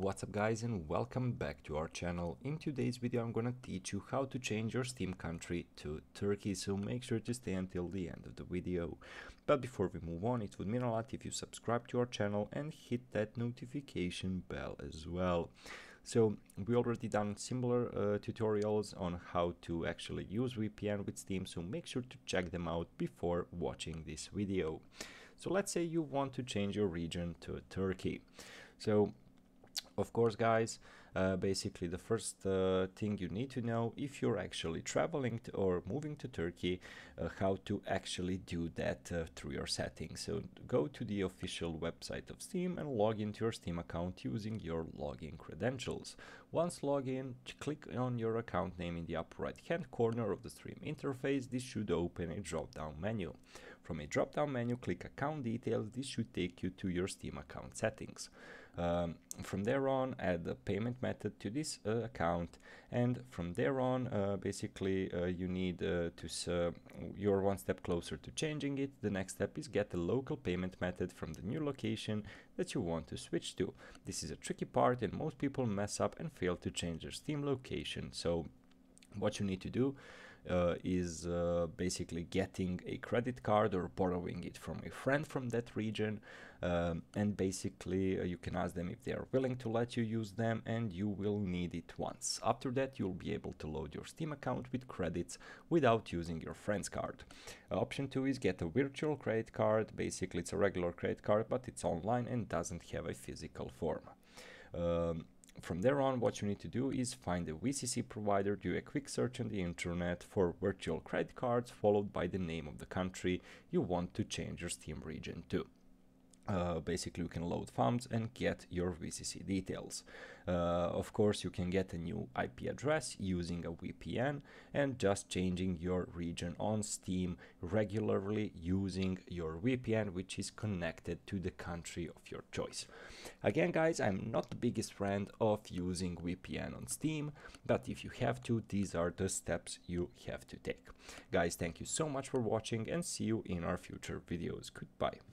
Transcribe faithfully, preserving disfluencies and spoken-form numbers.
What's up guys and welcome back to our channel. In today's video I'm gonna teach you how to change your Steam country to Turkey, so make sure to stay until the end of the video. But before we move on, it would mean a lot if you subscribe to our channel and hit that notification bell as well. So we already done similar uh, tutorials on how to actually use V P N with Steam, so make sure to check them out before watching this video. So let's say you want to change your region to Turkey. So of course guys, uh, basically the first uh, thing you need to know if you're actually traveling to or moving to Turkey, uh, how to actually do that uh, through your settings. So go to the official website of Steam and log into your Steam account using your login credentials. Once login, click on your account name in the upper right hand corner of the Steam interface. This should open a drop down menu. From a drop down menu, click account details. This should take you to your Steam account settings. Um, from there on, add the payment method to this uh, account, and from there on uh, basically uh, you need uh, to uh, you're one step closer to changing it. The next step is get the local payment method from the new location that you want to switch to. This is a tricky part and most people mess up and fail to change their Steam location. So what you need to do uh, is uh, basically getting a credit card or borrowing it from a friend from that region, um, and basically uh, you can ask them if they are willing to let you use them, and you will need it once. After that you'll be able to load your Steam account with credits without using your friend's card. Uh, option two is get a virtual credit card. Basically it's a regular credit card, but it's online and doesn't have a physical form. Um, From there on, what you need to do is find a V C C provider, do a quick search on the internet for virtual credit cards, followed by the name of the country you want to change your Steam region to. Uh, basically you can load forms and get your V C C details. Uh, of course you can get a new I P address using a V P N and just changing your region on Steam regularly using your V P N, which is connected to the country of your choice. Again guys, I'm not the biggest friend of using V P N on Steam, but if you have to, these are the steps you have to take. Guys, thank you so much for watching and see you in our future videos. Goodbye.